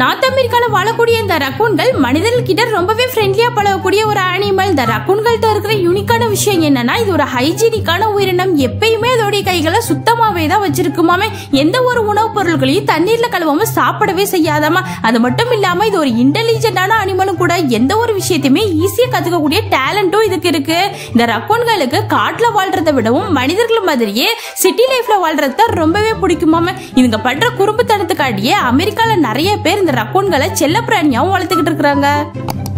North America வாழக்கூடிய இந்த ரக்கூன்கள் மனிதர்கிட்ட ரொம்பவே ஃப்ரெண்ட்லியா பழகக்கூடிய ஒரு அனிமல். இந்த ரக்கூன்கள்ட்ட இருக்கிற யூனிக்கான விஷயம் என்னன்னா இது ஒரு ஹைஜீனிக்கான உயிரினம். எப்பயுமே அதோட கைகளை சுத்தமாவே தான் வச்சிருக்குமாமே. எந்த ஒரு உணவுப் பொருட்களையும் தண்ணீர்ல கலவாம சாப்பிடவே செய்யாதாமா. அது மட்டும் இல்லாம இது ஒரு இன்டெலிஜென்ட்டான அனிமலும் கூட. எந்த ஒரு விஷயத்தையுமே ஈஸியா கத்துக்கக்கூடிய டேலண்டும் இதுக்கு இருக்கு. இந்த ரக்கூன்களுக்கு காட்டுல வாழ்றதை விடவும் மனிதர்கள் மாதிரியே சிட்டி லைஃப்ல வாழ்றத ரொம்பவே பிடிக்குமாமே. இதுங்க பண்ற குறும்புத்தனத்துக்காட்டியே அமெரிக்கால நிறைய பேர் இந்த ரக்கூன்களை செல்ல பிராணியாவும் வளர்த்துக்கிட்டு இருக்காங்க.